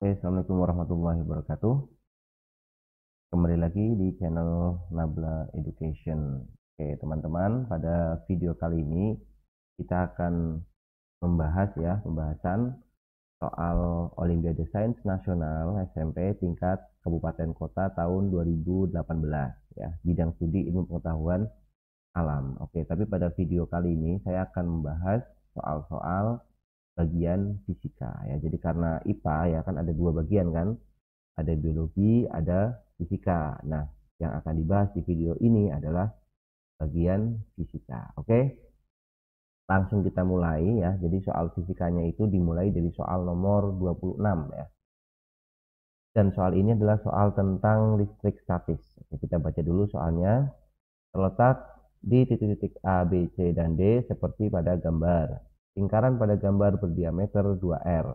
Assalamualaikum warahmatullahi wabarakatuh. Kembali lagi di channel Nabla Education. Oke teman-teman, pada video kali ini kita akan membahas pembahasan soal Olimpiade Sains Nasional SMP tingkat kabupaten kota tahun 2018 bidang studi ilmu pengetahuan alam. Oke, tapi pada video kali ini saya akan membahas soal-soal bagian fisika jadi karena IPA kan ada dua bagian kan, ada biologi, ada fisika. Nah, yang akan dibahas di video ini adalah bagian fisika. Oke, langsung kita mulai jadi soal fisikanya itu dimulai dari soal nomor 26 dan soal ini adalah soal tentang listrik statis. Oke, kita baca dulu soalnya. Terletak di titik-titik A, B, C, dan D seperti pada gambar. Lingkaran pada gambar berdiameter 2R.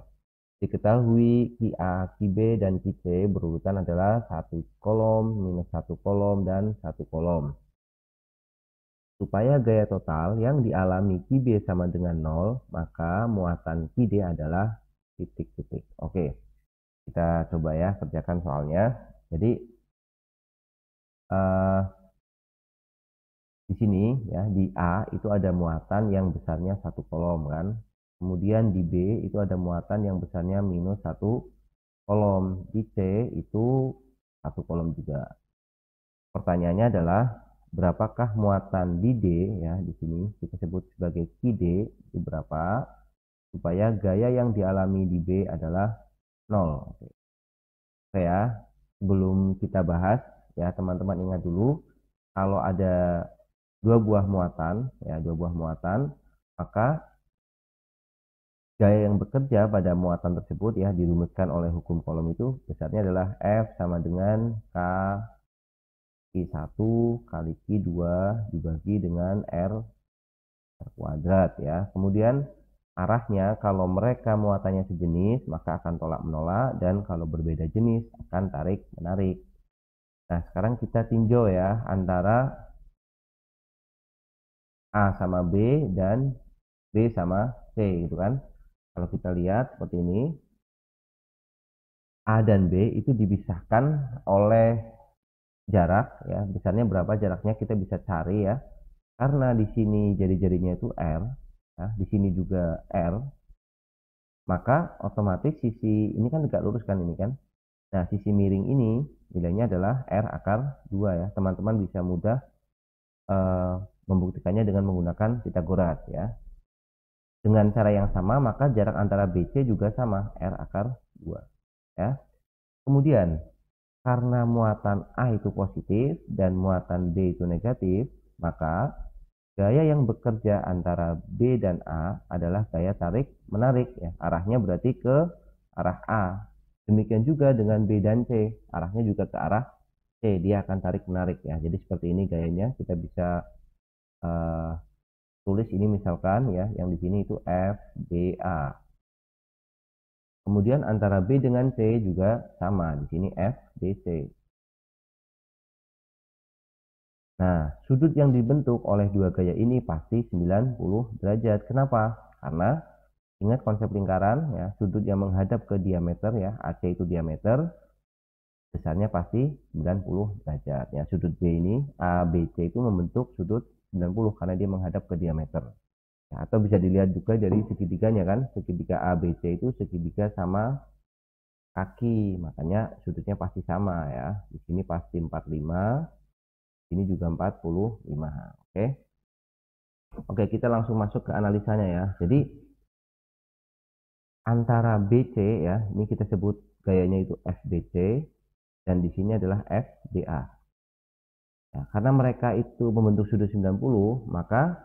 Diketahui Ki A, Ki B, dan Ki C berurutan adalah 1 kolom, minus 1 kolom, dan 1 kolom. Supaya gaya total yang dialami Ki B sama dengan 0, maka muatan Ki D adalah titik-titik. Oke, kita coba kerjakan soalnya. Jadi, di sini di A itu ada muatan yang besarnya 1 kolom kan, kemudian di B itu ada muatan yang besarnya minus 1 kolom, di C itu 1 kolom juga. Pertanyaannya adalah berapakah muatan di D di sini kita sebut sebagai Ki D itu berapa supaya gaya yang dialami di B adalah 0. Oke. Sebelum kita bahas teman-teman ingat dulu kalau ada dua buah muatan, maka gaya yang bekerja pada muatan tersebut dirumuskan oleh hukum kolom itu besarnya adalah F sama dengan K Ki1 kali Ki2 dibagi dengan R kuadrat Kemudian arahnya kalau mereka muatannya sejenis maka akan tolak menolak dan kalau berbeda jenis akan tarik menarik. Nah, sekarang kita tinjau antara A sama B dan B sama C gitu kan. Kalau kita lihat seperti ini, A dan B itu dipisahkan oleh jarak besarnya berapa jaraknya kita bisa cari karena di sini jari-jarinya itu R, di sini juga R, maka otomatis sisi ini kan tegak lurus kan ini kan. Nah, sisi miring ini nilainya adalah R akar 2 teman-teman bisa mudah membuktikannya dengan menggunakan Pitagoras dengan cara yang sama maka jarak antara BC juga sama R akar 2 kemudian karena muatan A itu positif dan muatan B itu negatif maka gaya yang bekerja antara B dan A adalah gaya tarik menarik arahnya berarti ke arah A. Demikian juga dengan B dan C arahnya juga ke arah C dia akan tarik menarik jadi seperti ini gayanya kita bisa tulis ini misalkan yang di sini itu F, B, A. Kemudian antara B dengan C juga sama di sini F, B, C. Nah, sudut yang dibentuk oleh dua gaya ini pasti 90 derajat. Kenapa? Karena ingat konsep lingkaran sudut yang menghadap ke diameter AC itu diameter besarnya pasti 90 derajat. Sudut B ini ABC itu membentuk sudut 90 karena dia menghadap ke diameter. Atau bisa dilihat juga dari segitiganya kan, segitiga ABC itu segitiga sama kaki, makanya sudutnya pasti sama Di sini pasti 45, ini juga 45. Oke. Oke, kita langsung masuk ke analisanya Jadi antara BC ini kita sebut gayanya itu FBC. Dan di sini adalah FBA. Karena mereka itu membentuk sudut 90, maka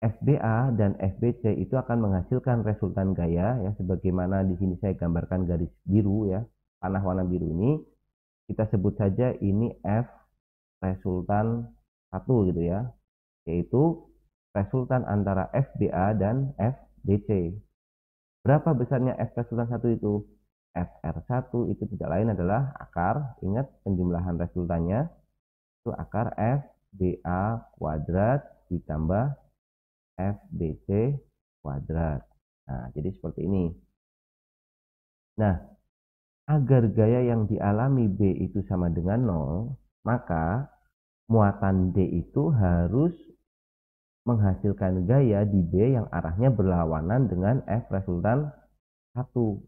FBA dan FBC itu akan menghasilkan resultan gaya sebagaimana di sini saya gambarkan garis biru panah warna biru ini kita sebut saja ini F resultan 1 gitu yaitu resultan antara FBA dan FBC. Berapa besarnya F resultan 1 itu? FR1 itu tidak lain adalah akar, ingat penjumlahan resultannya itu akar FBA kuadrat ditambah FBC kuadrat. Nah, jadi seperti ini. Nah, agar gaya yang dialami B itu sama dengan 0, maka muatan D itu harus menghasilkan gaya di B yang arahnya berlawanan dengan F resultan 1.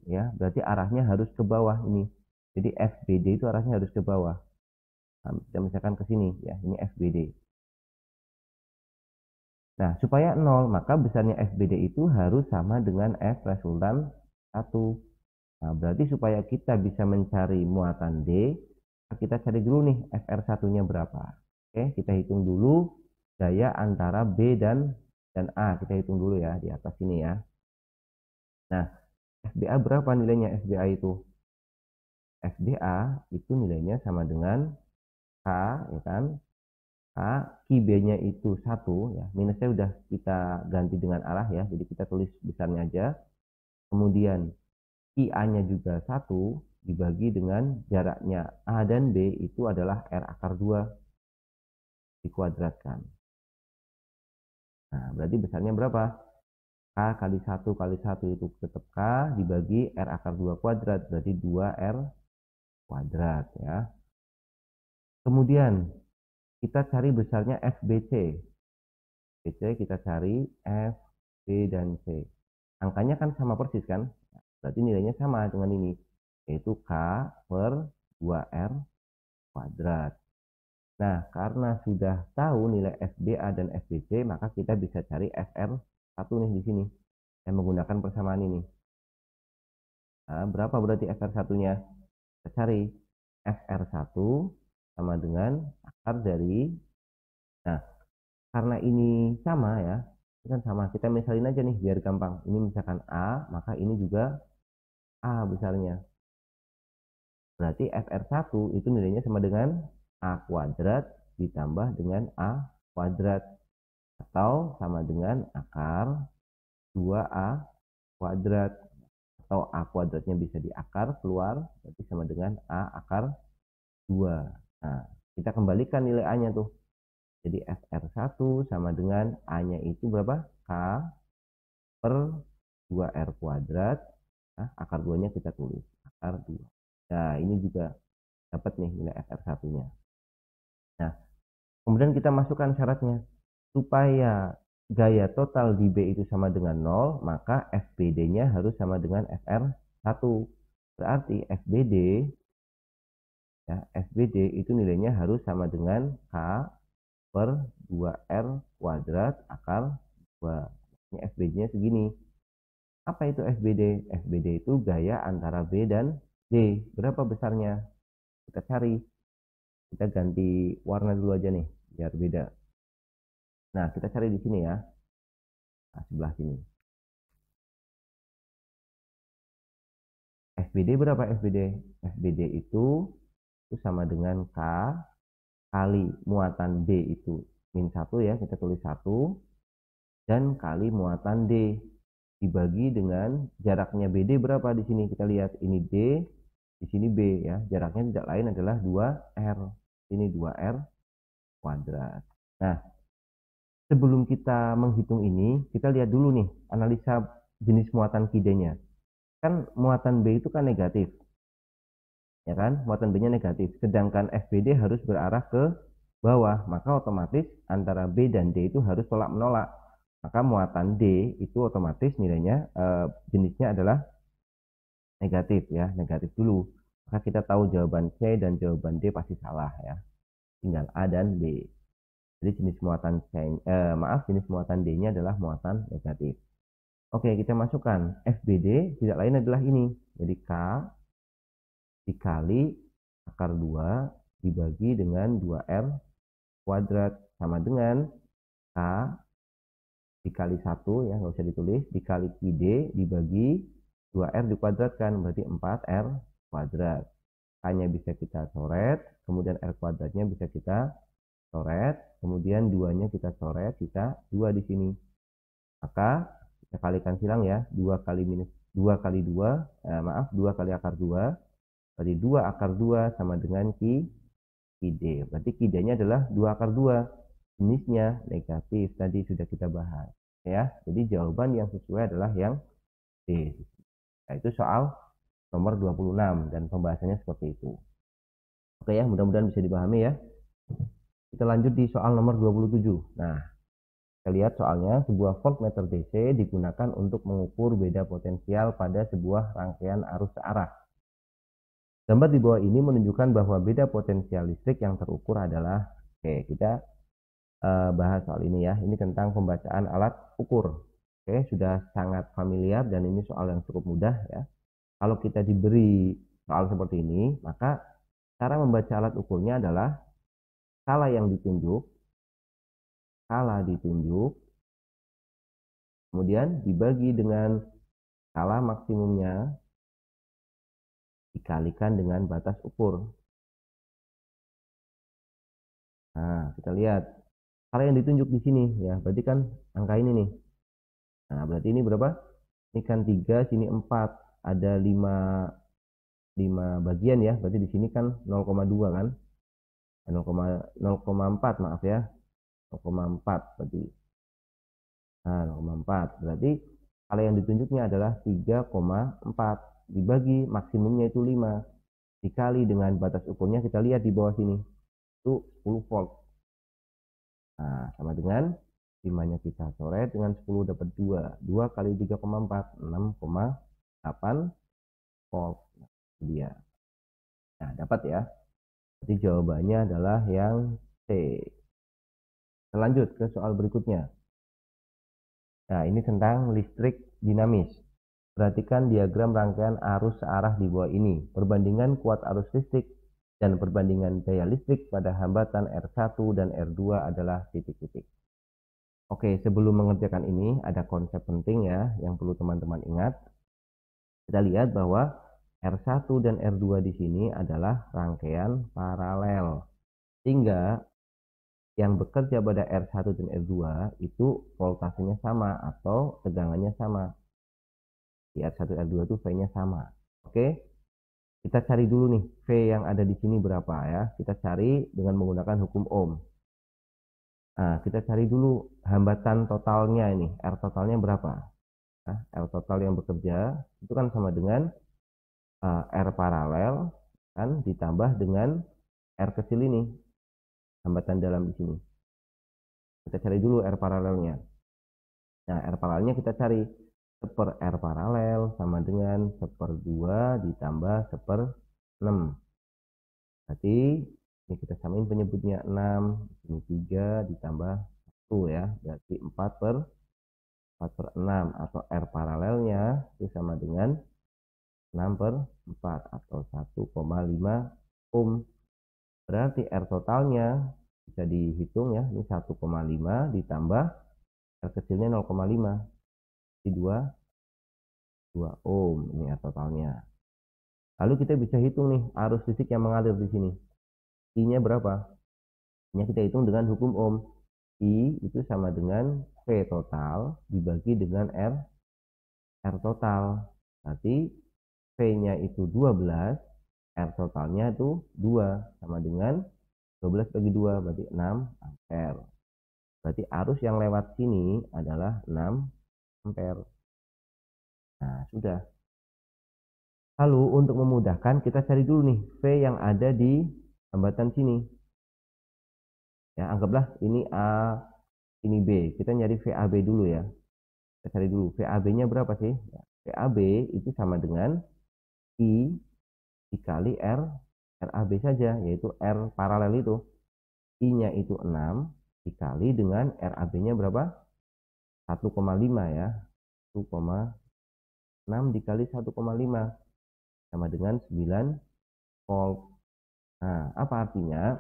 Ya, berarti arahnya harus ke bawah ini. Jadi FBD itu arahnya harus ke bawah. Kita misalkan ke sini, ya, ini FBD. Nah, supaya 0, maka besarnya FBD itu harus sama dengan F resultan 1. Nah, berarti supaya kita bisa mencari muatan D, kita cari dulu nih FR1-nya berapa. Oke, kita hitung dulu gaya antara B dan A. Kita hitung dulu ya, di atas sini ya. Nah, FBA berapa nilainya FBA itu? FBA itu nilainya sama dengan K, ya kan? QB-nya itu 1 ya, minusnya udah kita ganti dengan arah ya, jadi kita tulis besarnya aja. Kemudian IA-nya juga 1 dibagi dengan jaraknya A dan B itu adalah R akar 2 dikuadratkan. Nah, berarti besarnya berapa? K kali 1 kali 1 itu tetap K dibagi R akar 2 kuadrat, berarti 2R kuadrat ya. Kemudian kita cari besarnya FBC. Kita cari F, B, dan C. Angkanya kan sama persis kan? Berarti nilainya sama dengan ini. Yaitu K per 2R kuadrat. Nah, karena sudah tahu nilai FBA dan FBC, maka kita bisa cari FR1 nih di sini. Yang menggunakan persamaan ini. Nah, berapa berarti FR1-nya? Kita cari FR1 sama dengan akar dari, nah karena ini sama ya, ini kan sama, kita misalin aja nih biar gampang. Ini misalkan A, maka ini juga A besarnya. Berarti FR1 itu nilainya sama dengan A kuadrat ditambah dengan A kuadrat, atau sama dengan akar 2A kuadrat, atau A kuadratnya bisa diakar keluar, berarti sama dengan A akar 2. Nah, kita kembalikan nilai A-nya tuh. Jadi FR1 sama dengan A-nya itu berapa? K per 2R kuadrat. Nah, akar 2-nya kita tulis. Akar 2. Nah, ini juga dapat nih nilai FR1-nya. Nah, kemudian kita masukkan syaratnya. Supaya gaya total di B itu sama dengan 0, maka FBD-nya harus sama dengan FR1. Berarti FBD... Ya, FBD itu nilainya harus sama dengan K per 2R kuadrat akar 2. Ini FBD-nya segini. Apa itu FBD? FBD itu gaya antara B dan D. Berapa besarnya? Kita cari. Kita ganti warna dulu aja nih, biar beda. Nah, kita cari di sini ya. Nah, sebelah sini. FBD berapa FBD? FBD itu sama dengan K kali muatan B itu min 1 ya, kita tulis 1, dan kali muatan D dibagi dengan jaraknya BD berapa di sini, kita lihat ini D, di sini B ya, jaraknya tidak lain adalah 2R, ini 2R kuadrat. Nah, sebelum kita menghitung ini, kita lihat dulu nih analisa jenis muatan QD-nya. Kan muatan B itu kan negatif. Ya kan, muatan B-nya negatif, sedangkan FBD harus berarah ke bawah, maka otomatis antara B dan D itu harus tolak menolak, maka muatan D itu otomatis nilainya jenisnya adalah negatif ya, negatif dulu, maka kita tahu jawaban C dan jawaban D pasti salah ya, tinggal A dan B. Jadi jenis muatan jenis muatan D-nya adalah muatan negatif. Oke, kita masukkan FBD tidak lain adalah ini, jadi K dikali akar 2 dibagi dengan 2R kuadrat sama dengan K dikali 1 ya, nggak usah ditulis, dikali QD dibagi 2R dikuadratkan, berarti 4R kuadrat. K-nya bisa kita coret, kemudian R kuadratnya bisa kita coret, kemudian 2-nya kita coret, kita 2 di sini. Maka kita kalikan silang ya, 2 kali akar 2. Berarti 2 akar 2 sama dengan QD. Berarti QD-nya adalah 2 akar 2. Jenisnya negatif. Tadi sudah kita bahas. Ya, jadi jawaban yang sesuai adalah yang D. Nah, itu soal nomor 26 dan pembahasannya seperti itu. Oke ya, mudah-mudahan bisa dipahami ya. Kita lanjut di soal nomor 27. Nah, kita lihat soalnya, sebuah voltmeter DC digunakan untuk mengukur beda potensial pada sebuah rangkaian arus searah. Gambar di bawah ini menunjukkan bahwa beda potensial listrik yang terukur adalah, oke, kita bahas soal ini ya. Ini tentang pembacaan alat ukur. Oke, sudah sangat familiar dan ini soal yang cukup mudah ya. Kalau kita diberi soal seperti ini, maka cara membaca alat ukurnya adalah skala ditunjuk, kemudian dibagi dengan skala maksimumnya, dikalikan dengan batas ukur. Nah, kita lihat skala yang ditunjuk di sini ya, berarti kan angka ini nih. Nah, berarti ini berapa? Ini kan 3, sini 4, ada 5 bagian ya, berarti di sini kan 0,2 kan? 0,4 maaf ya, 0,4 berarti. Nah, 0,4 berarti skala yang ditunjuknya adalah 3,4. Dibagi maksimumnya itu 5, dikali dengan batas ukurnya, kita lihat di bawah sini itu 10 volt. Nah, sama dengan 5-nya kita coret dengan 10 dapat 2. 2 kali 3,4 6,8 volt. Nah, dia. Nah, dapat ya. Jadi jawabannya adalah yang C. Kita lanjut ke soal berikutnya. Nah, ini tentang listrik dinamis. Perhatikan diagram rangkaian arus searah di bawah ini. Perbandingan kuat arus listrik dan perbandingan daya listrik pada hambatan R1 dan R2 adalah titik-titik. Oke, sebelum mengerjakan ini ada konsep penting ya yang perlu teman-teman ingat. Kita lihat bahwa R1 dan R2 di sini adalah rangkaian paralel. Sehingga yang bekerja pada R1 dan R2 itu voltasenya sama atau tegangannya sama. Di R1, R2 itu V-nya sama. Oke, kita cari dulu nih V yang ada di sini berapa ya. Kita cari dengan menggunakan hukum Ohm. Nah, kita cari dulu hambatan totalnya ini. R totalnya berapa? Nah, R total yang bekerja itu kan sama dengan R paralel kan ditambah dengan R kecil ini. Hambatan dalam di sini. Kita cari dulu R paralelnya. Nah, R paralelnya kita cari. 1 R paralel sama dengan 1/2 ditambah 1/6. Berarti ini kita samain penyebutnya 6, ini 3 ditambah 1 ya. Berarti 4/6 atau R paralelnya itu sama dengan 6/4 atau 1,5 ohm. Berarti R totalnya bisa dihitung ya. Ini 1,5 ditambah R kecilnya 0,5. 2 ohm ini R totalnya. Lalu kita bisa hitung nih arus listrik yang mengalir di sini. I-nya berapa? I-nya kita hitung dengan hukum Ohm. I itu sama dengan V total dibagi dengan R total. Berarti V-nya itu 12, R totalnya itu 2 sama dengan 12 bagi 2 berarti 6 ampere. Berarti arus yang lewat sini adalah 6 ampere. Nah, sudah. Lalu untuk memudahkan kita cari dulu nih V yang ada di hambatan sini. Ya, anggaplah ini A, ini B. Kita nyari VAB dulu ya. Kita cari dulu VAB-nya berapa sih? Ya, VAB itu sama dengan I dikali RAB saja, yaitu R paralel itu. I-nya itu 6 dikali dengan RAB-nya berapa? 1,5 ya, 1,6 dikali 1,5 sama dengan 9 volt. Nah, apa artinya?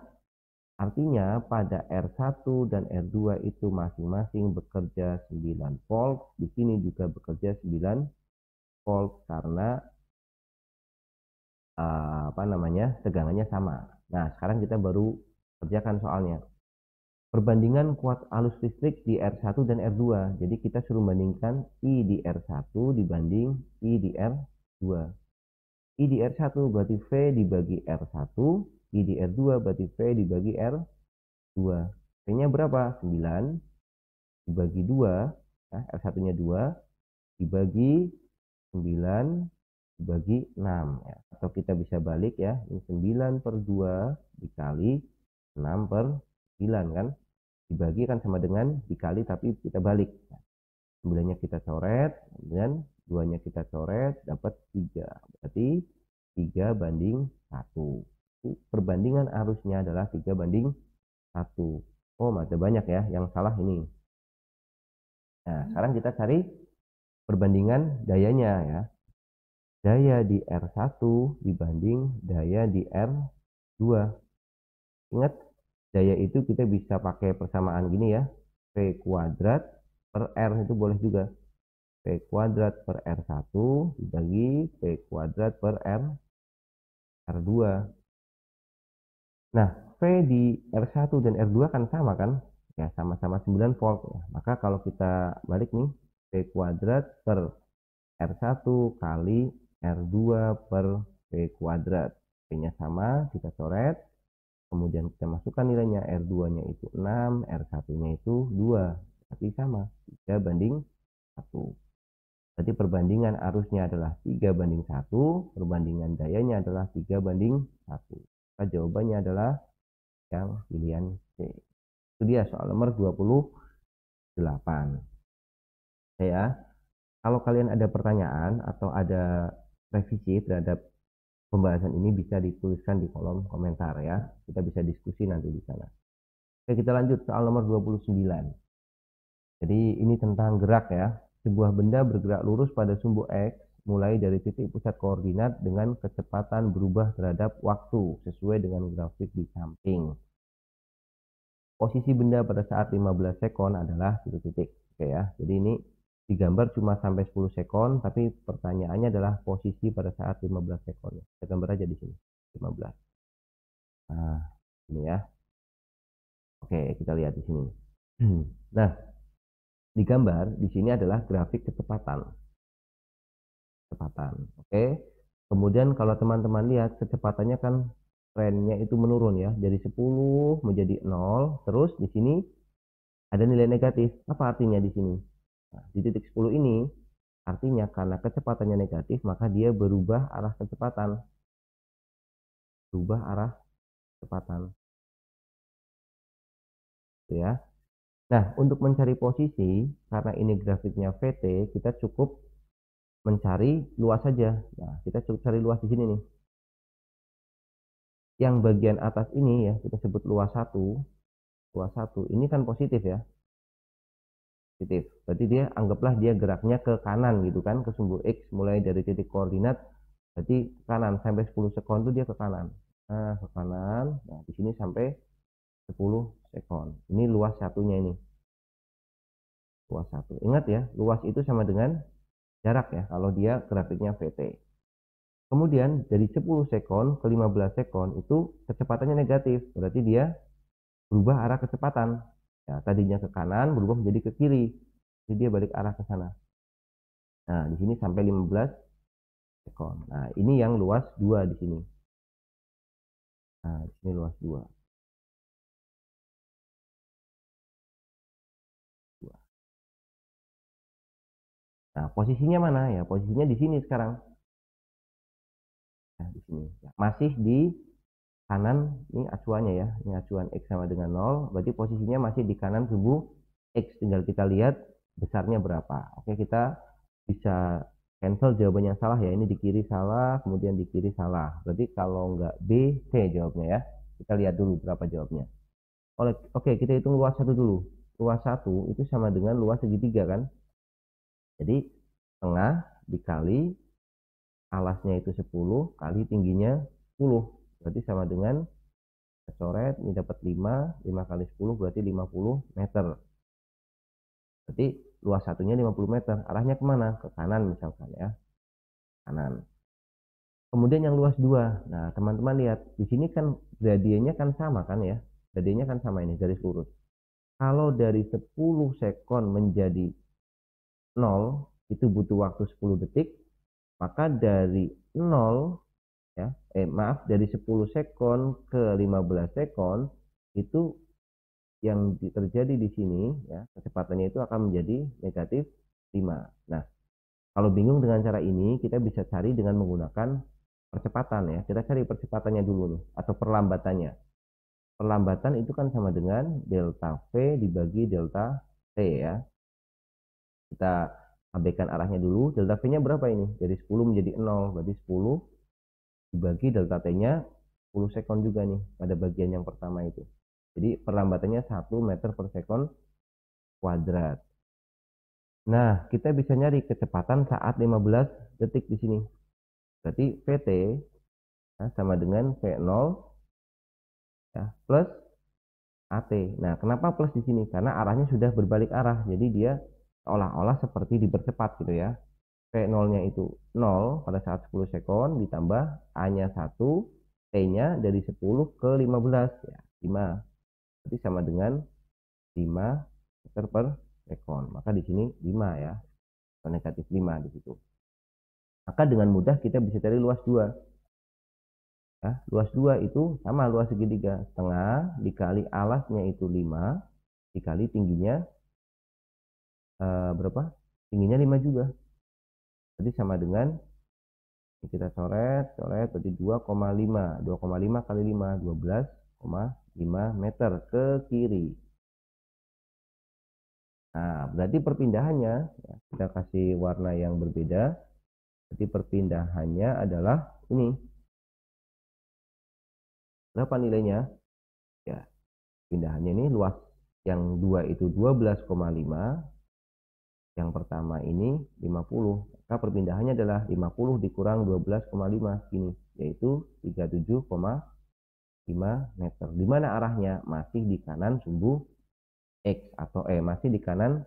Artinya pada R1 dan R2 itu masing-masing bekerja 9 volt. Di sini juga bekerja 9 volt karena tegangannya sama. Nah, sekarang kita baru kerjakan soalnya. Perbandingan kuat arus listrik di R1 dan R2. Jadi kita suruh bandingkan I di R1 dibanding I di R2. I di R1 berarti V dibagi R1. I di R2 berarti V dibagi R2. V-nya berapa? 9 dibagi 2. Nah, R1-nya 2 dibagi 9 dibagi 6 ya. Atau kita bisa balik ya, ini 9/2 dikali 6/9 kan, dibagi kan sama dengan dikali tapi kita balik. 9-nya kita coret, kemudian 2-nya kita coret, dapat 3. Berarti 3/1. Perbandingan arusnya adalah 3/1. Oh, masih banyak ya yang salah ini. Nah, sekarang kita cari perbandingan dayanya ya. Daya di R1 dibanding daya di R2. Ingat, daya itu kita bisa pakai persamaan gini ya. P kuadrat per R itu boleh juga. P kuadrat per R1 dibagi P kuadrat per R2. Nah, V di R1 dan R2 kan sama kan? Ya, sama-sama 9 volt. Ya. Maka kalau kita balik nih, P kuadrat per R1 kali R2 per P kuadrat. P-nya sama, kita coret. Kemudian kita masukkan nilainya, R2-nya itu 6, R1-nya itu 2. Tapi sama, 3/1. Berarti perbandingan arusnya adalah 3/1, perbandingan dayanya adalah 3/1. Maka jawabannya adalah yang pilihan C. Itu dia soal nomor 28. Ya, kalau kalian ada pertanyaan atau ada revisi terhadap pembahasan ini bisa dituliskan di kolom komentar ya. Kita bisa diskusi nanti di sana. Oke, kita lanjut soal nomor 29. Jadi ini tentang gerak ya. Sebuah benda bergerak lurus pada sumbu X mulai dari titik pusat koordinat dengan kecepatan berubah terhadap waktu sesuai dengan grafik di samping. Posisi benda pada saat 15 sekon adalah titik-titik. Oke ya. Jadi ini digambar cuma sampai 10 sekon, tapi pertanyaannya adalah posisi pada saat 15 sekon. Kita gambar aja di sini. 15. Nah, ini ya. Oke, kita lihat di sini. Nah, digambar di sini adalah grafik kecepatan. Kecepatan. Oke. Kemudian kalau teman-teman lihat kecepatannya kan trennya itu menurun ya, dari 10 menjadi 0, terus di sini ada nilai negatif. Apa artinya di sini? Nah, di titik 10 ini artinya karena kecepatannya negatif maka dia berubah arah kecepatan. Berubah arah kecepatan. Gitu ya. Nah, untuk mencari posisi karena ini grafiknya VT, kita cukup mencari luas saja. Nah, kita cukup cari luas di sini nih. Yang bagian atas ini ya, kita sebut luas 1. Luas 1 ini kan positif ya. Positif. Berarti dia anggaplah dia geraknya ke kanan gitu kan, ke sumbu X mulai dari titik koordinat. Berarti ke kanan sampai 10 sekon itu dia ke kanan. Nah, ke kanan. Nah, di sini sampai 10 sekon. Ini luas satunya ini. Luas 1. Ingat ya, luas itu sama dengan jarak ya kalau dia grafiknya VT. Kemudian dari 10 sekon ke 15 sekon itu kecepatannya negatif. Berarti dia berubah arah kecepatan. Ya, tadinya ke kanan berubah menjadi ke kiri. Jadi dia balik arah ke sana. Nah, di sini sampai 15 sekon. Nah, ini yang luas 2 di sini. Nah, di sini luas 2. Nah, posisinya mana ya? Posisinya di sini sekarang. Nah, di sini masih di kanan, ini acuannya ya, ini acuan X sama dengan 0, berarti posisinya masih di kanan sumbu X, tinggal kita lihat besarnya berapa. Oke, kita bisa cancel jawabannya salah ya, ini di kiri salah, kemudian di kiri salah, berarti kalau nggak B, C jawabnya ya. Kita lihat dulu berapa jawabnya. Oke, kita hitung luas 1 dulu. Luas 1 itu sama dengan luas segitiga kan, jadi tengah dikali alasnya itu 10 kali tingginya 10, berarti sama dengan coret ini dapat 5 kali 10 berarti 50 meter. Berarti luas satunya 50 meter, arahnya kemana? Ke kanan misalkan ya, kanan. Kemudian yang luas 2, nah teman-teman lihat di sini kan gradiennya kan sama kan ya, gradiennya kan sama ini garis lurus. Kalau dari 10 sekon menjadi 0 itu butuh waktu 10 detik. Maka dari 0 ya, dari 10 sekon ke 15 sekon itu yang terjadi di sini ya, kecepatannya itu akan menjadi negatif 5. Nah, Kalau bingung dengan cara ini, kita bisa cari dengan menggunakan percepatan ya. Kita cari percepatannya dulu nih, atau perlambatannya. Perlambatan itu kan sama dengan delta V dibagi delta T ya. Kita abaikan arahnya dulu. Delta V-nya berapa ini? Dari 10 menjadi 0. Berarti 10 dibagi delta T-nya 10 sekon juga nih pada bagian yang pertama itu. Jadi perlambatannya 1 meter per sekon kuadrat. Nah, kita bisa nyari kecepatan saat 15 detik di sini. Berarti Vt ya, sama dengan V0 ya, plus At. Nah, kenapa plus di sini? Karena arahnya sudah berbalik arah. Jadi dia seolah-olah seperti dipercepat gitu ya. V0-nya itu 0 pada saat 10 sekon ditambah A-nya 1, T-nya dari 10 ke 15 ya, 5. Berarti sama dengan 5 meter per sekon, maka di sini 5 ya, atau negatif 5 di situ. Maka dengan mudah kita bisa cari luas 2 ya, luas 2 itu sama luas segitiga, setengah dikali alasnya itu 5 dikali tingginya berapa? Tingginya 5 juga, jadi sama dengan kita coret, berarti 2,5 kali 5, 12,5 meter ke kiri. Nah, berarti perpindahannya, ya, kita kasih warna yang berbeda, berarti perpindahannya adalah ini. Berapa nilainya? Ya, pindahannya ini luas yang 2 itu 12,5, yang pertama ini 50. Maka perpindahannya adalah 50 dikurang 12,5 gini, yaitu 37,5 meter. Di mana arahnya? Masih di kanan sumbu X atau masih di kanan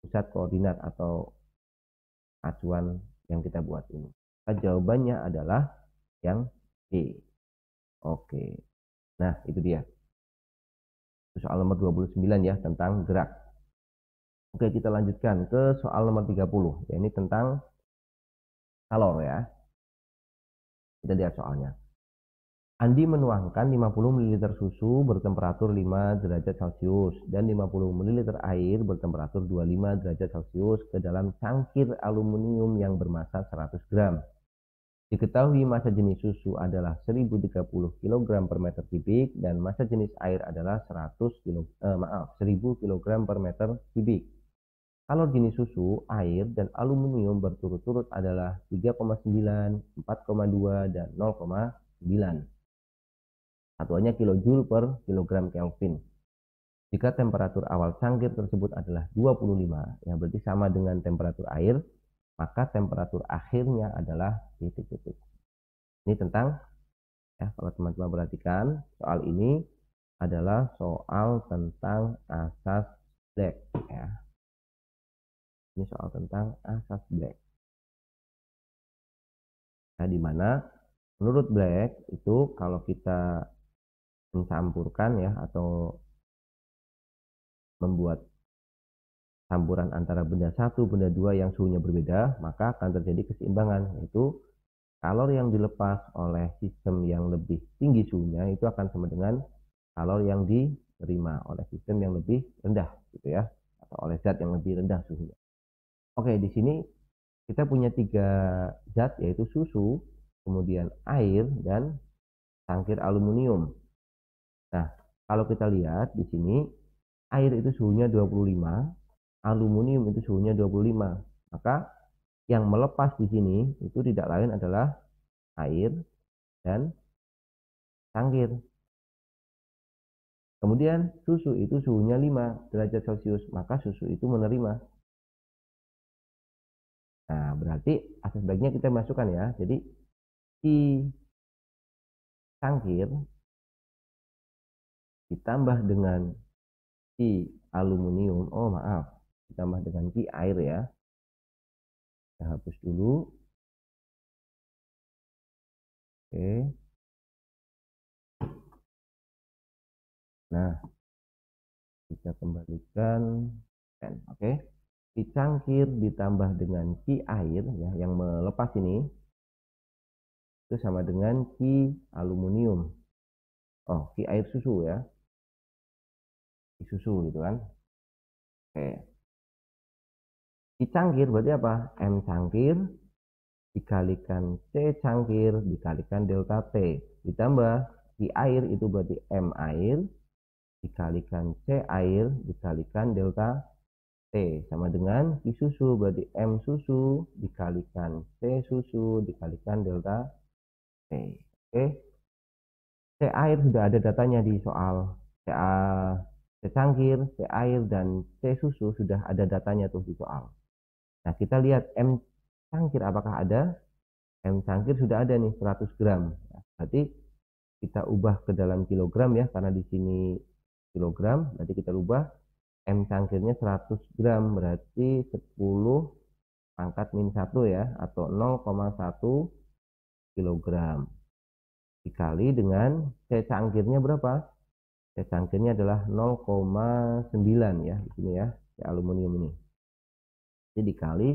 pusat koordinat atau acuan yang kita buat ini. Nah, jawabannya adalah yang B. Oke. Nah, itu dia. Itu soal nomor 29 ya, tentang gerak. Oke, kita lanjutkan ke soal nomor 30. Ya, ini tentang kalor ya. Kita lihat soalnya. Andi menuangkan 50 ml susu bertemperatur 5 derajat Celcius dan 50 ml air bertemperatur 25 derajat Celcius ke dalam cangkir aluminium yang bermassa 100 gram. Diketahui massa jenis susu adalah 1030 kg per meter kubik dan massa jenis air adalah 1000 kg per meter kubik. Kalor jenis susu, air, dan aluminium berturut-turut adalah 3,9, 4,2, dan 0,9. Satuannya kilojoule per kilogram Kelvin. Jika temperatur awal cangkir tersebut adalah 25, yang berarti sama dengan temperatur air, maka temperatur akhirnya adalah titik-titik. Ini tentang, ya, kalau teman-teman perhatikan, soal ini adalah soal tentang asas Black. Ya. Ini soal tentang asas Black. Nah, di mana menurut Black itu kalau kita mencampurkan ya atau membuat campuran antara benda satu benda dua yang suhunya berbeda, maka akan terjadi keseimbangan, yaitu kalor yang dilepas oleh sistem yang lebih tinggi suhunya itu akan sama dengan kalor yang diterima oleh sistem yang lebih rendah gitu ya, atau oleh zat yang lebih rendah suhunya. Oke, di sini kita punya 3 zat, yaitu susu, kemudian air, dan cangkir aluminium. Nah, kalau kita lihat di sini, air itu suhunya 25, aluminium itu suhunya 25. Maka yang melepas di sini itu tidak lain adalah air dan cangkir. Kemudian susu itu suhunya 5 derajat Celcius, maka susu itu menerima. Nah, berarti asas Blacknya kita masukkan ya. Jadi I cangkir ditambah dengan Ki aluminium, ditambah dengan Ki air ya. Kita hapus dulu. Oke. Nah, kita kembalikan. Oke. Ki cangkir ditambah dengan Ki air ya, yang melepas ini itu sama dengan Ki aluminium. Oh, Ki air susu ya. Susu gitu kan. Oke. cangkir berarti apa? M cangkir dikalikan C cangkir dikalikan delta T ditambah I air, itu berarti M air dikalikan C air dikalikan delta T sama dengan I susu, berarti M susu dikalikan C susu dikalikan delta T. Oke, C air sudah ada datanya di soal C cangkir, C air, dan C susu sudah ada datanya tuh di soal. Nah, kita lihat M cangkir apakah ada. M cangkir sudah ada nih 100 gram. Nah, berarti kita ubah ke dalam kilogram ya, karena di sini kilogram, berarti kita ubah M cangkirnya 100 gram berarti 10 pangkat min 1 ya, atau 0,1 kilogram dikali dengan C cangkirnya berapa? C cangkirnya adalah 0,9 ya, di sini ya, C aluminium ini. Jadi dikali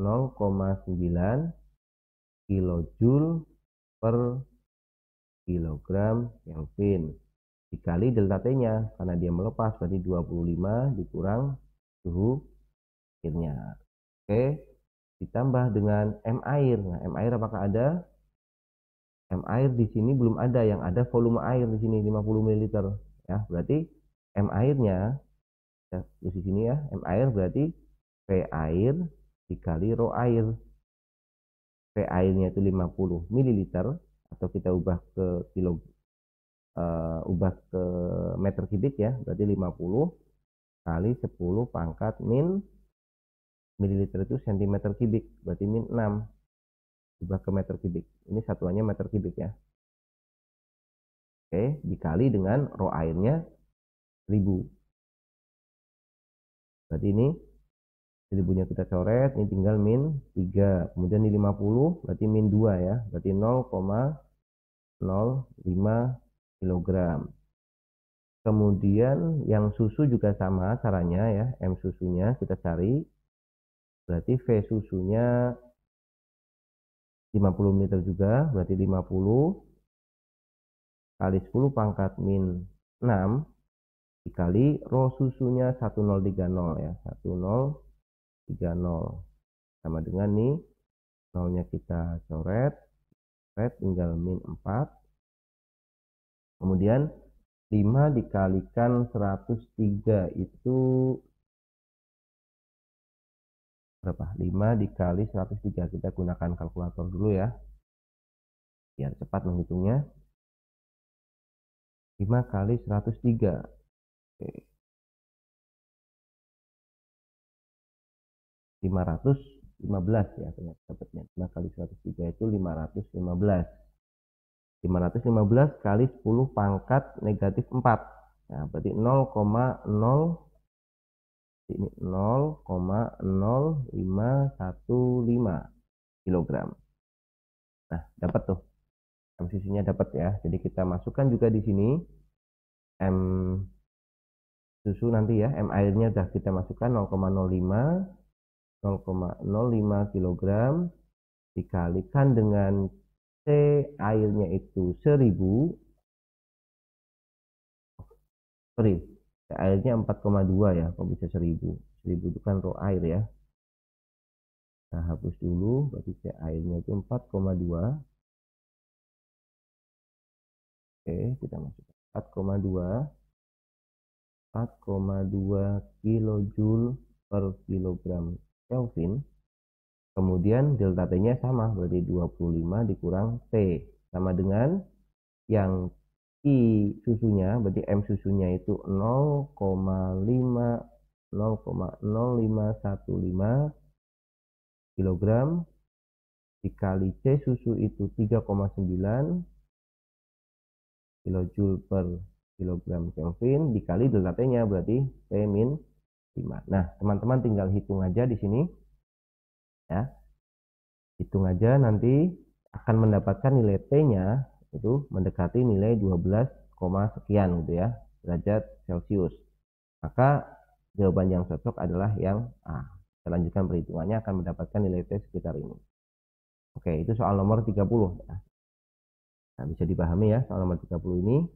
0,9 kilojoule per kilogram Kelvin. Dikali delta T-nya, karena dia melepas, berarti 25 dikurang suhu airnya. Oke, ditambah dengan M air. Nah, M air apakah ada? M air di sini belum ada, yang ada volume air di sini 50 ml ya. Berarti M airnya ya, di sini ya, M air berarti P air dikali rho air. P airnya itu 50 ml atau kita ubah ke kilogram. Ubah ke meter kubik ya, berarti 50 kali 10 pangkat min mililiter itu sentimeter kubik, berarti min 6 ubah ke meter kubik, ini satuannya meter kubik ya. Oke, dikali dengan rho airnya 1000, berarti ini 1000-nya kita coret, ini tinggal min 3, kemudian di 50 berarti min 2 ya, berarti 0,05 kilogram. Kemudian yang susu juga sama caranya ya, M susunya kita cari, berarti V susunya 50 ml juga, berarti 50 kali 10 pangkat min 6 dikali rho susunya 1030 ya, 1030 sama dengan nih nolnya kita coret, tinggal min 4. Kemudian 5 dikalikan 103 itu berapa? 5 dikali 103, kita gunakan kalkulator dulu ya, biar cepat menghitungnya. 5 kali 103. Oke. 515 ya ternyata dapatnya. 5 kali 103 itu 515. 515 kali 10 pangkat negatif 4. Nah, berarti 0,0515 kilogram. Nah, dapat tuh. M susunya dapat ya. Jadi kita masukkan juga di sini M susu nanti ya. M airnya sudah kita masukkan 0,05 kilogram dikalikan dengan C airnya itu 1000, sorry, C airnya 4,2 ya, kok bisa 1000 itu kan rho air ya. Nah, hapus dulu, berarti C airnya itu 4,2. Oke, kita masuk 4,2 kilojoule per kilogram Kelvin. Kemudian delta T-nya sama, berarti 25 dikurang T. Sama dengan yang I susunya, berarti M susunya itu 0,0515 kilogram. Dikali C susu itu 3,9 kilojoule per kilogram Kelvin. Dikali delta T-nya berarti T-5. Nah, teman-teman tinggal hitung aja di sini. Ya, hitung aja nanti akan mendapatkan nilai T-nya itu mendekati nilai 12, sekian gitu ya derajat Celcius. Maka jawaban yang cocok adalah yang A. Kita lanjutkan perhitungannya akan mendapatkan nilai T sekitar ini. Oke, itu soal nomor 30 ya. Nah, bisa dipahami ya soal nomor 30 ini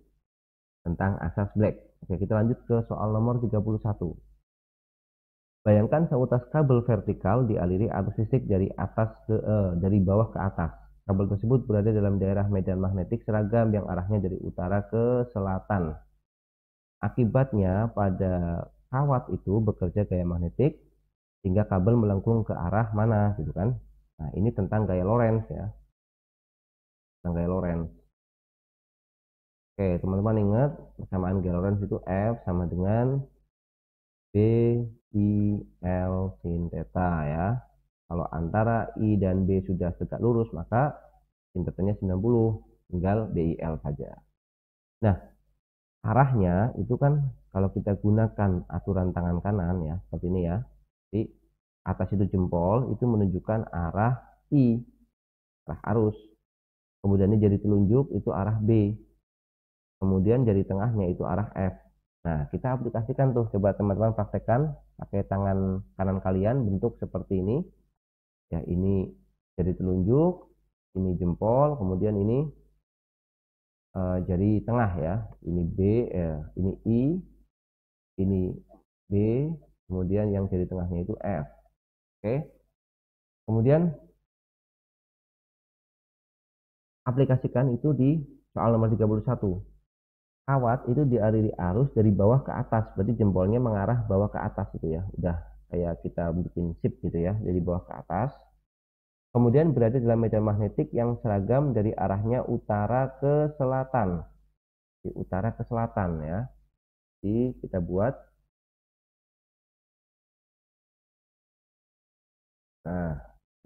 tentang asas Black. Oke, kita lanjut ke soal nomor 31. Bayangkan seutas kabel vertikal dialiri arus listrik dari bawah ke atas. Kabel tersebut berada dalam daerah medan magnetik seragam yang arahnya dari utara ke selatan. Akibatnya pada kawat itu bekerja gaya magnetik sehingga kabel melengkung ke arah mana gitu kan. Nah, ini tentang gaya Lorentz ya. Tentang gaya Lorentz. Oke, teman-teman ingat persamaan gaya Lorentz itu F sama dengan B I L sin theta ya. Kalau antara I dan B sudah tegak lurus, maka sin thetanya 90, tinggal B I L saja. Nah, arahnya itu kan kalau kita gunakan aturan tangan kanan ya, seperti ini ya. Di atas itu jempol, itu menunjukkan arah I, arah arus. Kemudian ini jari telunjuk itu arah B. Kemudian jari tengahnya itu arah F. Nah, kita aplikasikan tuh, coba teman-teman praktekkan pakai tangan kanan kalian, bentuk seperti ini. Ya, ini jari telunjuk, ini jempol, kemudian ini jari tengah ya. Ini B, ini I, ini B, kemudian yang jari tengahnya itu F. Oke. Kemudian aplikasikan itu di soal nomor 31. Kawat itu dialiri arus dari bawah ke atas, berarti jempolnya mengarah bawah ke atas gitu ya. Udah kayak kita bikin sip gitu ya, dari bawah ke atas. Kemudian berada dalam medan magnetik yang seragam dari arahnya utara ke selatan. Di utara ke selatan ya. Jadi kita buat. Nah,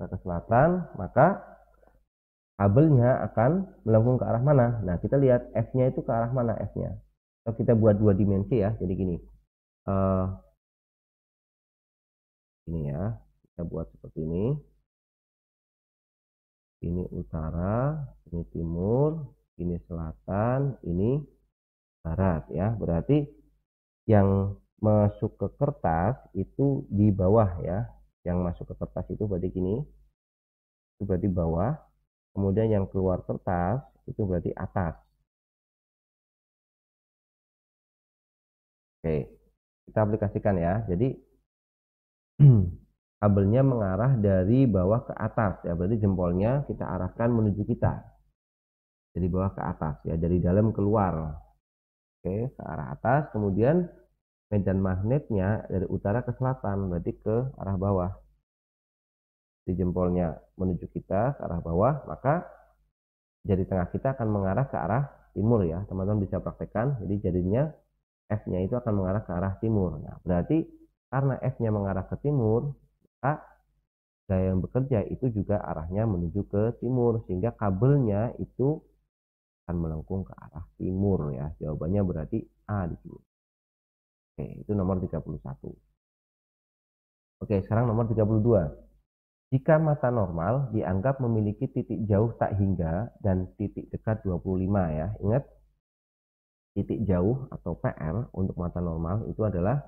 ke selatan, maka kabelnya akan melengkung ke arah mana? Nah, kita lihat F-nya itu ke arah mana F-nya. Kalau kita buat dua dimensi ya, jadi gini. Ini ya, kita buat seperti ini. Ini utara, ini timur, ini selatan, ini barat ya. Berarti yang masuk ke kertas itu di bawah ya. Yang masuk ke kertas itu berarti gini. Itu berarti bawah. Kemudian yang keluar kertas itu berarti atas. Oke, kita aplikasikan ya. Jadi kabelnya mengarah dari bawah ke atas ya. Berarti jempolnya kita arahkan menuju kita. Dari bawah ke atas ya, dari dalam keluar. Oke, ke arah atas. Kemudian medan magnetnya dari utara ke selatan, berarti ke arah bawah. Di jempolnya menuju kita ke arah bawah, maka jari tengah kita akan mengarah ke arah timur ya. Teman-teman bisa praktekkan, jadi jadinya F-nya itu akan mengarah ke arah timur. Nah, berarti karena F-nya mengarah ke timur, maka gaya yang bekerja itu juga arahnya menuju ke timur, sehingga kabelnya itu akan melengkung ke arah timur ya. Jawabannya berarti A di sini. Oke, itu nomor 31. Oke, sekarang nomor 32. Jika mata normal dianggap memiliki titik jauh tak hingga dan titik dekat 25 ya. Ingat, titik jauh atau PR untuk mata normal itu adalah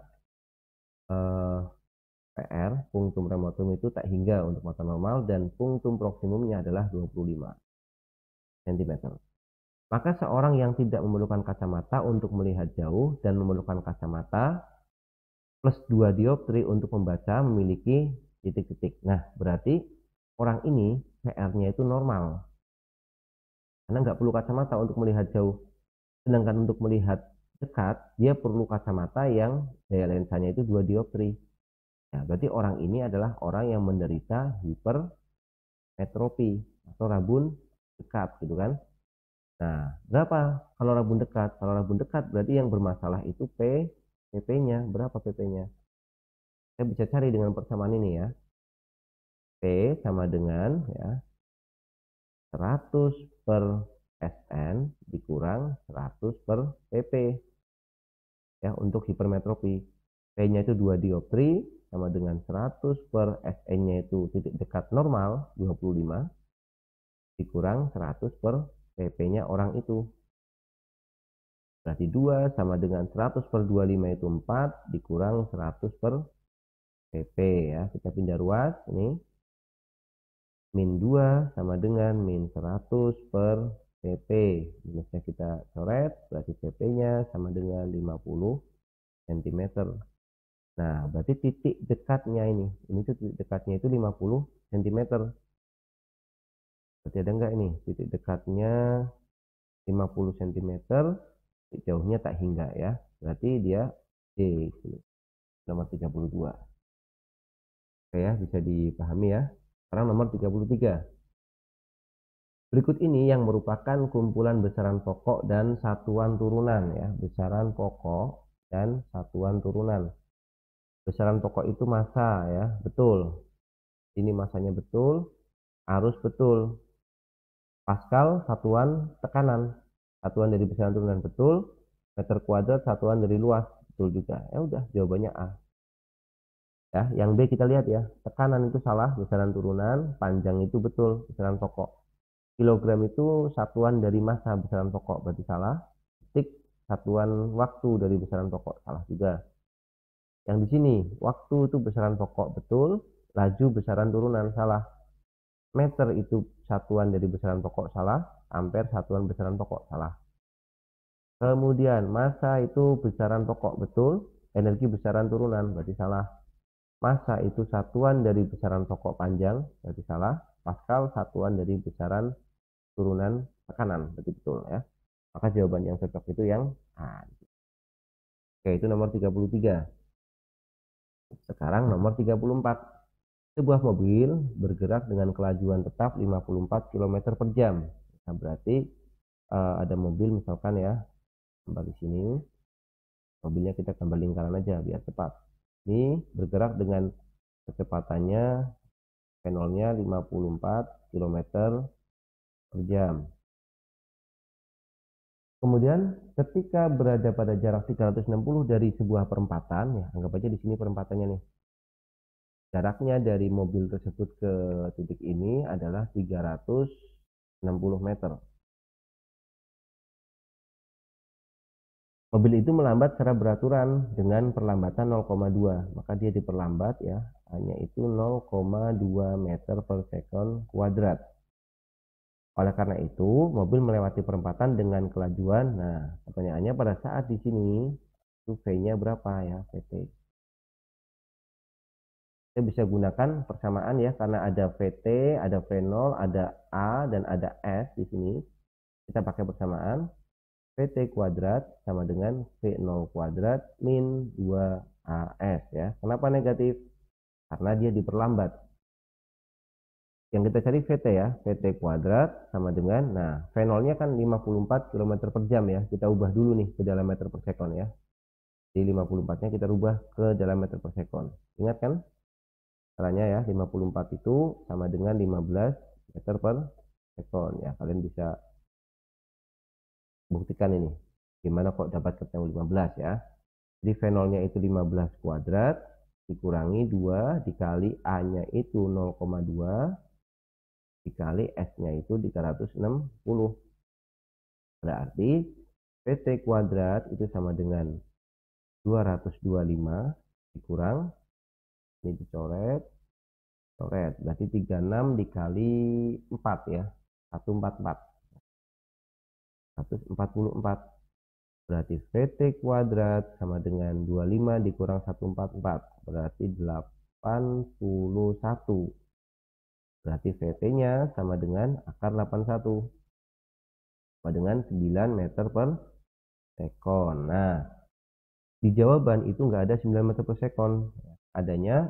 PR, punctum remotum itu tak hingga untuk mata normal, dan punctum proksimumnya adalah 25 cm. Maka seorang yang tidak memerlukan kacamata untuk melihat jauh dan memerlukan kacamata plus 2 dioptri untuk membaca memiliki titik-titik. Nah, berarti orang ini PR-nya itu normal. Karena nggak perlu kacamata untuk melihat jauh. Sedangkan untuk melihat dekat, dia perlu kacamata yang daya lensanya itu 2 dioptri. Nah, berarti orang ini adalah orang yang menderita hipermetropi atau rabun dekat gitu kan. Nah, berapa kalau rabun dekat? Kalau rabun dekat berarti yang bermasalah itu PP-nya. Berapa PP-nya? Saya bisa cari dengan persamaan ini ya. P sama dengan ya 100 per SN dikurang 100 per PP ya, untuk hipermetropi. P-nya itu 2 dioptri sama dengan 100 per SN-nya itu titik dekat normal 25 dikurang 100 per PP-nya orang itu. Berarti 2 sama dengan 100 per 25 itu 4 dikurang 100 per PP ya. Kita pindah ruas ini. Min 2 sama dengan min 100 per PP. Minusnya kita coret, berarti PP-nya sama dengan 50 cm. Nah, berarti titik dekatnya ini tuh dekatnya itu 50 cm. Berarti ada nggak ini? Titik dekatnya 50 cm, titik jauhnya tak hingga ya. Berarti dia D, nomor 32. Oke ya, bisa dipahami ya. Sekarang nomor 33. Berikut ini yang merupakan kumpulan besaran pokok dan satuan turunan ya. Besaran pokok dan satuan turunan. Besaran pokok itu massa ya, betul. Ini massanya betul, arus betul. Pascal satuan tekanan, satuan dari besaran turunan betul. Meter kuadrat satuan dari luas betul juga. Ya udah, jawabannya A. Ya, yang B kita lihat ya. Tekanan itu salah, besaran turunan, panjang itu betul, besaran pokok. Kilogram itu satuan dari massa, besaran pokok berarti salah. Detik satuan waktu dari besaran pokok salah juga. Yang di sini waktu itu besaran pokok betul, laju besaran turunan salah, meter itu satuan dari besaran pokok salah, ampere satuan besaran pokok salah. Kemudian massa itu besaran pokok betul, energi besaran turunan berarti salah. Massa itu satuan dari besaran pokok panjang berarti salah. Pascal satuan dari besaran turunan tekanan berarti betul ya. Maka jawaban yang cocok itu yang A. Oke, itu nomor 33. Sekarang nomor 34. Sebuah mobil bergerak dengan kelajuan tetap 54 km per jam. Nah, berarti ada mobil misalkan ya. Kembali sini. Mobilnya kita gambar lingkaran aja biar cepat. Ini bergerak dengan kecepatannya V0-nya 54 km per jam. Kemudian ketika berada pada jarak 360 dari sebuah perempatan, ya anggap aja di sini perempatannya nih. Jaraknya dari mobil tersebut ke titik ini adalah 360 meter. Mobil itu melambat secara beraturan dengan perlambatan 0,2. Maka dia diperlambat ya, hanya itu 0,2 meter per sekon kuadrat. Oleh karena itu, mobil melewati perempatan dengan kelajuan. Nah, pertanyaannya pada saat di sini, itu V-nya berapa ya, VT? Kita bisa gunakan persamaan ya, karena ada VT, ada V0, ada A, dan ada S di sini. Kita pakai persamaan. VT kuadrat sama dengan V0 kuadrat min 2AS ya. Kenapa negatif? Karena dia diperlambat. Yang kita cari VT ya, VT kuadrat sama dengan, nah V0-nya kan 54 km per jam ya, kita ubah dulu nih ke dalam meter per sekon ya. Jadi 54-nya kita ubah ke dalam meter per sekon. Ingat kan? Caranya ya, 54 itu sama dengan 15 meter per sekon ya. Kalian bisa buktikan ini, gimana kok dapat ketemu 15 ya. Jadi V0-nya itu 15 kuadrat, dikurangi 2, dikali A-nya itu 0,2, dikali S-nya itu 360. Berarti PT kuadrat itu sama dengan 225 dikurang, ini dicoret, coret. Berarti 36 dikali 4 ya, 144. 144. Berarti PT kuadrat sama dengan 25 dikurang 144. Berarti 81. Berarti VT-nya sama dengan akar 81. Sama dengan 9 meter per sekon. Nah, di jawaban itu nggak ada 9 meter per sekon. Adanya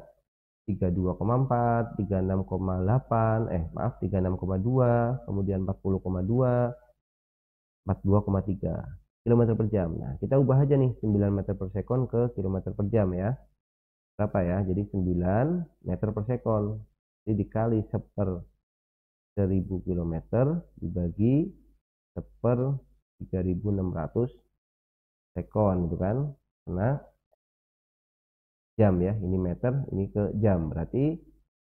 32,4, 36,8, maaf 36,2, kemudian 40,2, 42,3 km per jam. Nah, kita ubah aja nih 9 meter per sekon ke kilometer per jam ya. Berapa ya? Jadi 9 meter per sekon. Jadi dikali 1/1000 km dibagi 1/3600 sekon gitu kan. Nah, jam ya, ini meter, ini ke jam. Berarti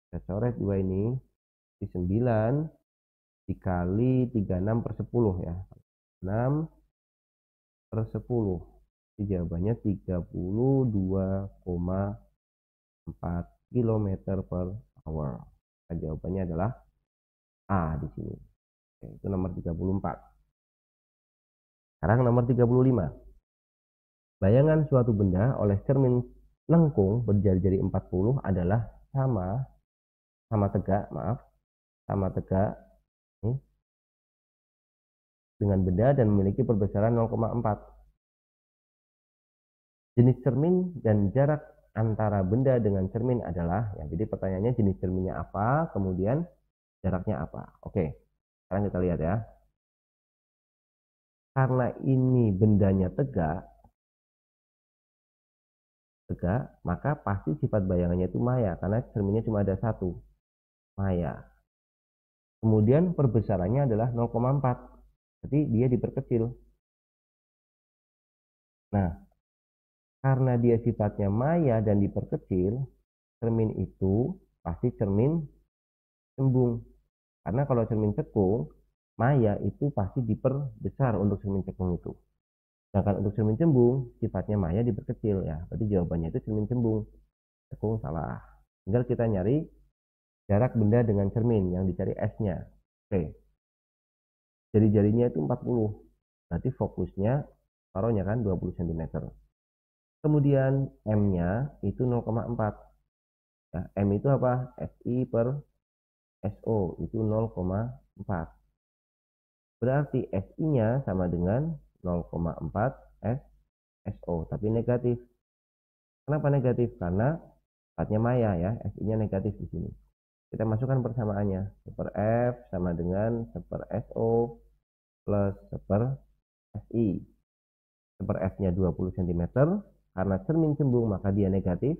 kita coret dua ini di 9 dikali 36/10 ya. 6/10. Jadi jawabannya 32,4 km per hour. Nah, jawabannya adalah A di sini. Oke, itu nomor 34. Sekarang nomor 35. Bayangan suatu benda oleh cermin lengkung berjari-jari 40 adalah sama tegak dengan benda dan memiliki perbesaran 0,4. Jenis cermin dan jarak antara benda dengan cermin adalah, ya, jadi pertanyaannya jenis cerminnya apa, kemudian jaraknya apa. Oke, sekarang kita lihat ya. Karena ini bendanya tegak, maka pasti sifat bayangannya itu maya, karena cerminnya cuma ada satu, maya. Kemudian perbesarannya adalah 0,4, jadi dia diperkecil. Nah, karena dia sifatnya maya dan diperkecil, cermin itu pasti cermin cembung. Karena kalau cermin cekung, maya itu pasti diperbesar untuk cermin cekung itu. Sedangkan untuk cermin cembung, sifatnya maya diperkecil ya. Berarti jawabannya itu cermin cembung. Cekung salah. Tinggal kita nyari jarak benda dengan cermin yang dicari S-nya. Oke. Jari-jarinya itu 40. Berarti fokusnya taruhnya kan 20 cm. Kemudian M-nya itu 0,4. Nah, M itu apa? SI per SO itu 0,4. Berarti SI-nya sama dengan 0,4 SO, tapi negatif. Kenapa negatif? Karena sifatnya maya ya, SI-nya negatif di sini. Kita masukkan persamaannya. 1/F sama dengan 1/SO plus 1/SI. 1/F-nya 20 cm. Karena cermin cembung maka dia negatif.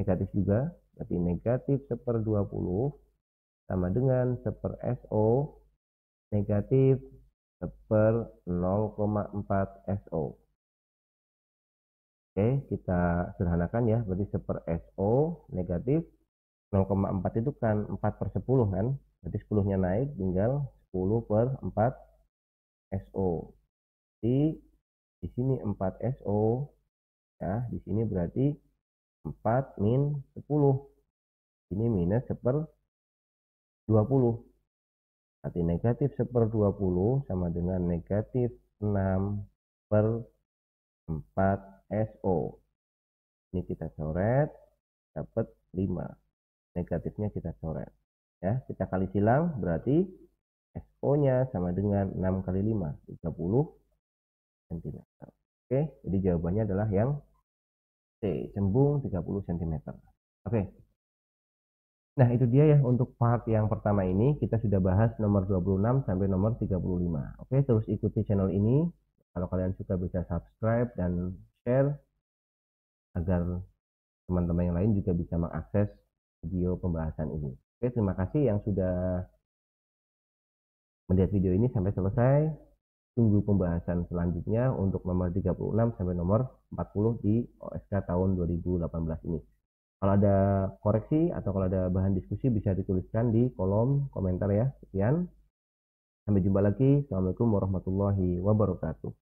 Negatif juga. Berarti negatif 1/20 sama dengan 1/SO negatif 1/0,4 SO. Oke, kita sederhanakan ya. Berarti 1/SO negatif 0,4 itu kan 4/10 kan. Berarti 10-nya naik tinggal 10/4 SO. Jadi di sini 4 SO ya, di sini berarti 4 min 10, ini minus 1/20, berarti negatif 1/20 sama dengan negatif 6/4 SO. Ini kita coret, dapat 5, negatifnya kita coret ya, kita kali silang, berarti SO nya sama dengan 6 kali 5, 30 cm. Oke, jadi jawabannya adalah yang C, cembung 30 cm. Oke. Nah, itu dia ya untuk part yang pertama ini. Kita sudah bahas nomor 26 sampai nomor 35. Oke, terus ikuti channel ini. Kalau kalian suka bisa subscribe dan share agar teman-teman yang lain juga bisa mengakses video pembahasan ini. Oke, terima kasih yang sudah melihat video ini sampai selesai. Tunggu pembahasan selanjutnya untuk nomor 36 sampai nomor 40 di OSK tahun 2018 ini. Kalau ada koreksi atau kalau ada bahan diskusi bisa dituliskan di kolom komentar ya. Sekian. Sampai jumpa lagi. Assalamualaikum warahmatullahi wabarakatuh.